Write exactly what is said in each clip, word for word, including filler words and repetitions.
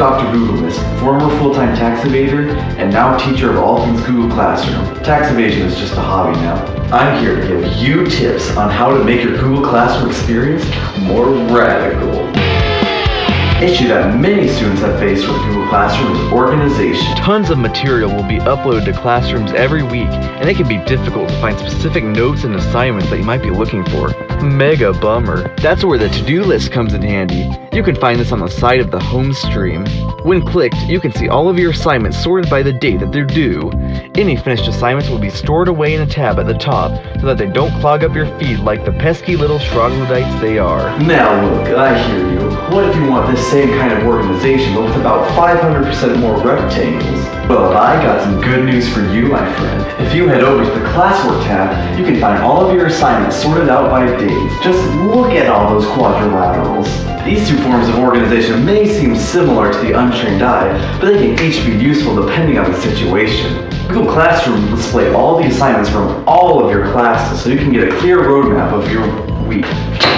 Doctor Google is former full-time tax evader and now teacher of all things Google Classroom. Tax evasion is just a hobby now. I'm here to give you tips on how to make your Google Classroom experience more radical. Issue that many students have faced with Google Classroom is organization. Tons of material will be uploaded to classrooms every week, and it can be difficult to find specific notes and assignments that you might be looking for. Mega bummer. That's where the to-do list comes in handy. You can find this on the side of the home stream. When clicked, you can see all of your assignments sorted by the date that they're due. Any finished assignments will be stored away in a tab at the top so that they don't clog up your feed like the pesky little troglodytes they are. Now look, I hear you. What if you want this same kind of organization, but with about five hundred percent more rectangles? Well, I got some good news for you, my friend. If you head over to the Classwork tab, you can find all of your assignments sorted out by dates. Just look at all those quadrilaterals. These two forms of organization may seem similar to the untrained eye, but they can each be useful depending on the situation. Google Classroom will display all the assignments from all of your classes, so you can get a clear roadmap of your week.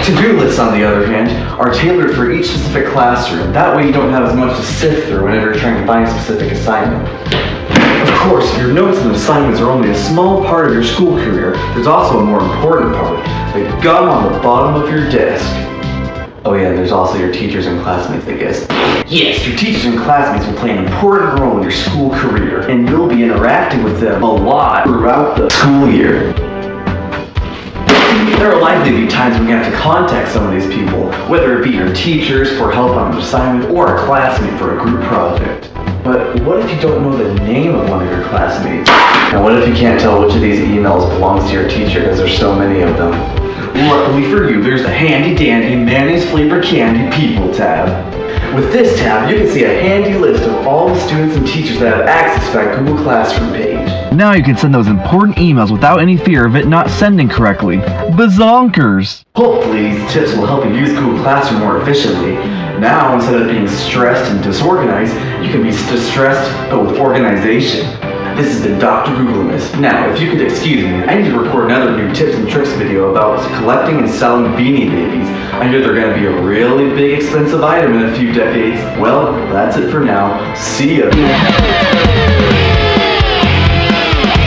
To-do lists, on the other hand, are tailored for each specific classroom. That way you don't have as much to sift through whenever you're trying to find a specific assignment. Of course, your notes and assignments are only a small part of your school career. There's also a more important part, the gum on the bottom of your desk. Oh yeah, there's also your teachers and classmates, I guess. Yes, your teachers and classmates will play an important role in your school career, and you'll be interacting with them a lot throughout the school year. There are likely to be times when you have to contact some of these people, whether it be your teachers for help on an assignment or a classmate for a group project. But what if you don't know the name of one of your classmates? And what if you can't tell which of these emails belongs to your teacher because there's so many of them? Luckily for you, there's the handy-dandy mayonnaise-flavored candy people tab. With this tab, you can see a handy list of all the students and teachers that have access to that Google Classroom page. Now you can send those important emails without any fear of it not sending correctly. Bazonkers! Hopefully these tips will help you use Google Classroom more efficiently. Now, instead of being stressed and disorganized, you can be distressed but with organization. This has been Doctor Googlemas. Now, if you could excuse me, I need to record another new tips and tricks video about collecting and selling Beanie Babies. I hear they're going to be a really big expensive item in a few decades. Well, that's it for now. See ya!